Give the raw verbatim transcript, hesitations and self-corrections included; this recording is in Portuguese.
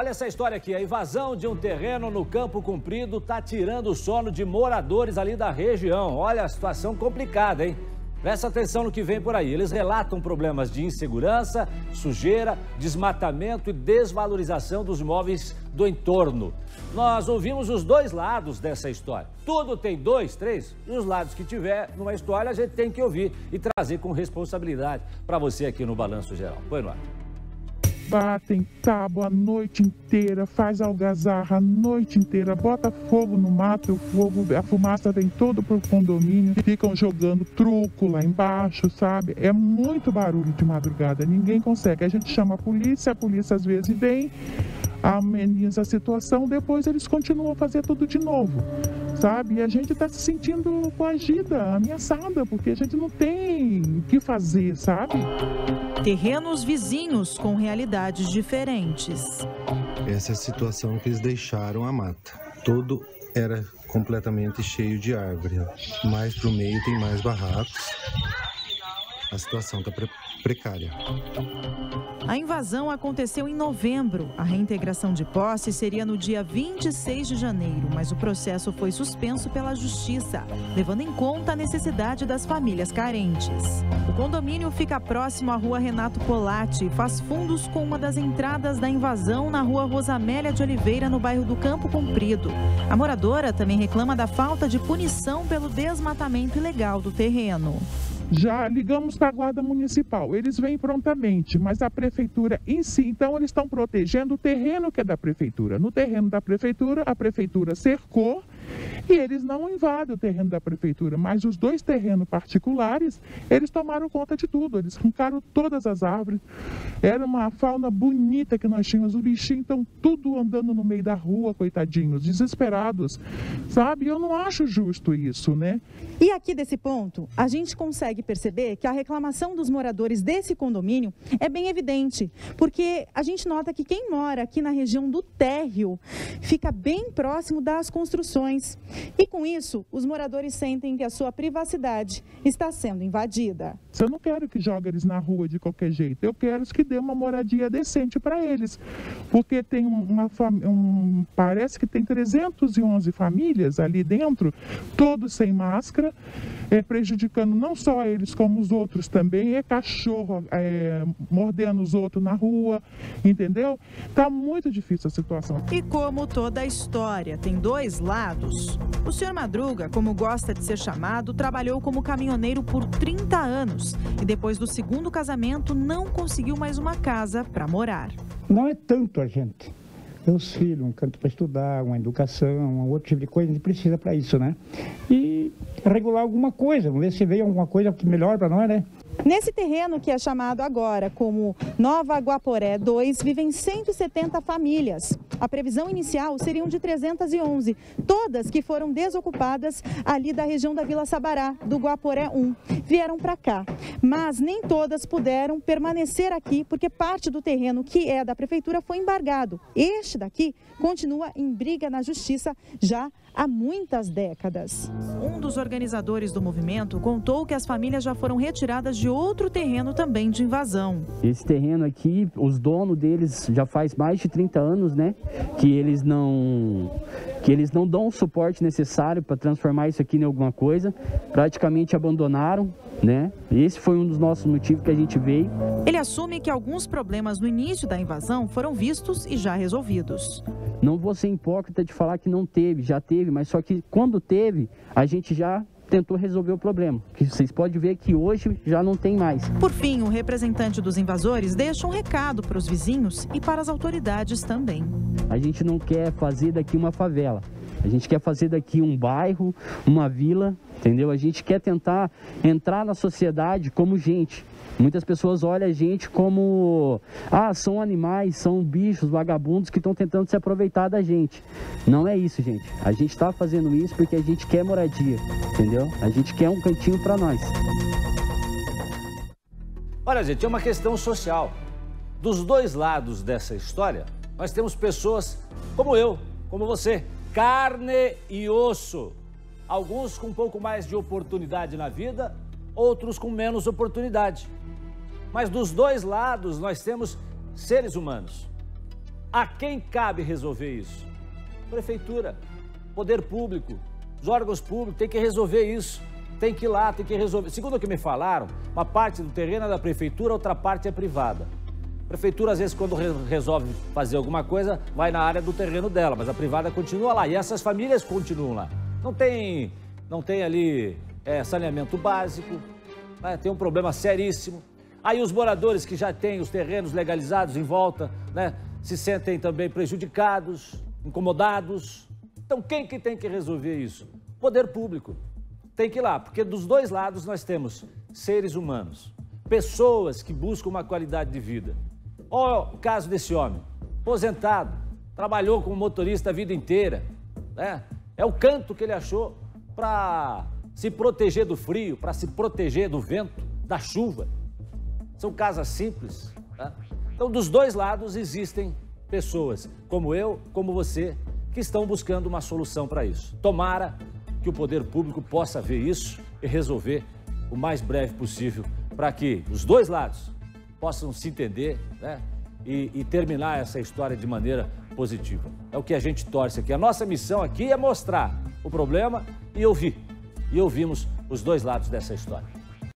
Olha essa história aqui, a invasão de um terreno no Campo Comprido tá tirando o sono de moradores ali da região. Olha a situação complicada, hein? Presta atenção no que vem por aí. Eles relatam problemas de insegurança, sujeira, desmatamento e desvalorização dos imóveis do entorno. Nós ouvimos os dois lados dessa história. Tudo tem dois, três, e os lados que tiver numa história a gente tem que ouvir e trazer com responsabilidade para você aqui no Balanço Geral. Põe no ar. Batem tábua a noite inteira, faz algazarra a noite inteira, bota fogo no mato, o fogo, a fumaça vem todo pro condomínio, ficam jogando truco lá embaixo, sabe? É muito barulho de madrugada, ninguém consegue. A gente chama a polícia, a polícia às vezes vem, ameniza a situação, depois eles continuam a fazer tudo de novo, sabe? E a gente tá se sentindo coagida, ameaçada, porque a gente não tem o que fazer, sabe? Terrenos vizinhos com realidades diferentes. Essa é a situação que eles deixaram a mata. Todo era completamente cheio de árvore. Mais pro meio tem mais barracos. A situação tá pre- precária. A invasão aconteceu em novembro. A reintegração de posse seria no dia vinte e seis de janeiro, mas o processo foi suspenso pela Justiça, levando em conta a necessidade das famílias carentes. O condomínio fica próximo à rua Renato Polati e faz fundos com uma das entradas da invasão na rua Rosamélia de Oliveira, no bairro do Campo Comprido. A moradora também reclama da falta de punição pelo desmatamento ilegal do terreno. Já ligamos para a guarda municipal, eles vêm prontamente, mas a prefeitura em si, então eles estão protegendo o terreno que é da prefeitura. No terreno da prefeitura, a prefeitura cercou e eles não invadem o terreno da prefeitura, mas os dois terrenos particulares, eles tomaram conta de tudo, eles arrancaram todas as árvores. Era uma fauna bonita que nós tínhamos, o bichinho, então tudo andando no meio da rua, coitadinhos, desesperados, sabe? Eu não acho justo isso, né? E aqui desse ponto, a gente consegue perceber que a reclamação dos moradores desse condomínio é bem evidente, porque a gente nota que quem mora aqui na região do térreo fica bem próximo das construções e com isso os moradores sentem que a sua privacidade está sendo invadida. Eu não quero que jogue eles na rua de qualquer jeito, eu quero que dê uma moradia decente para eles, porque tem uma um, parece que tem trezentas e onze famílias ali dentro, todos sem máscara, é, prejudicando não só a eles como os outros também, é cachorro é, mordendo os outros na rua, entendeu? Tá muito difícil a situação. E como toda a história tem dois lados, o senhor Madruga, como gosta de ser chamado, trabalhou como caminhoneiro por trinta anos e depois do segundo casamento não conseguiu mais uma casa para morar. Não é tanto a gente, tem os filhos, um canto para estudar, uma educação, um outro tipo de coisa, a gente precisa para isso, né? E regular alguma coisa, vamos ver se veio alguma coisa melhor para nós, né? Nesse terreno que é chamado agora como Nova Guaporé dois, vivem cento e setenta famílias. A previsão inicial seriam de trezentas e onze, todas que foram desocupadas ali da região da Vila Sabará, do Guaporé um. Vieram para cá, mas nem todas puderam permanecer aqui porque parte do terreno que é da prefeitura foi embargado. Este daqui continua em briga na justiça já há muitas décadas. Um dos organizadores do movimento contou que as famílias já foram retiradas de outro terreno também de invasão. Esse terreno aqui, os donos deles já faz mais de trinta anos, né? Que eles não, que eles não dão o suporte necessário para transformar isso aqui em alguma coisa. Praticamente abandonaram, né? Esse foi um dos nossos motivos que a gente veio. Ele assume que alguns problemas no início da invasão foram vistos e já resolvidos. Não vou ser hipócrita de falar que não teve, já teve, mas só que quando teve, a gente já tentou resolver o problema, que vocês podem ver que hoje já não tem mais. Por fim, o representante dos invasores deixa um recado para os vizinhos e para as autoridades também. A gente não quer fazer daqui uma favela, a gente quer fazer daqui um bairro, uma vila, entendeu? A gente quer tentar entrar na sociedade como gente. Muitas pessoas olham a gente como, ah, são animais, são bichos, vagabundos que estão tentando se aproveitar da gente. Não é isso, gente. A gente está fazendo isso porque a gente quer moradia, entendeu? A gente quer um cantinho para nós. Olha, gente, é uma questão social. Dos dois lados dessa história, nós temos pessoas como eu, como você, carne e osso. Alguns com um pouco mais de oportunidade na vida, outros com menos oportunidade. Mas dos dois lados nós temos seres humanos. A quem cabe resolver isso? Prefeitura, poder público, os órgãos públicos, tem que resolver isso. Tem que ir lá, tem que resolver. Segundo o que me falaram, uma parte do terreno é da prefeitura, outra parte é privada. A prefeitura, às vezes, quando resolve fazer alguma coisa, vai na área do terreno dela, mas a privada continua lá. E essas famílias continuam lá. Não tem, não tem ali é, saneamento básico, né? Tem um problema seríssimo. Aí os moradores que já têm os terrenos legalizados em volta, né, se sentem também prejudicados, incomodados. Então, quem que tem que resolver isso? Poder público. Tem que ir lá, porque dos dois lados nós temos seres humanos, pessoas que buscam uma qualidade de vida. Olha o caso desse homem, aposentado, trabalhou como motorista a vida inteira, né? É o canto que ele achou para se proteger do frio, para se proteger do vento, da chuva. São casas simples, né? Então, dos dois lados existem pessoas, como eu, como você, que estão buscando uma solução para isso. Tomara que o poder público possa ver isso e resolver o mais breve possível para que os dois lados possam se entender, né, e, e terminar essa história de maneira positiva. É o que a gente torce aqui. A nossa missão aqui é mostrar o problema e ouvir. E ouvimos os dois lados dessa história.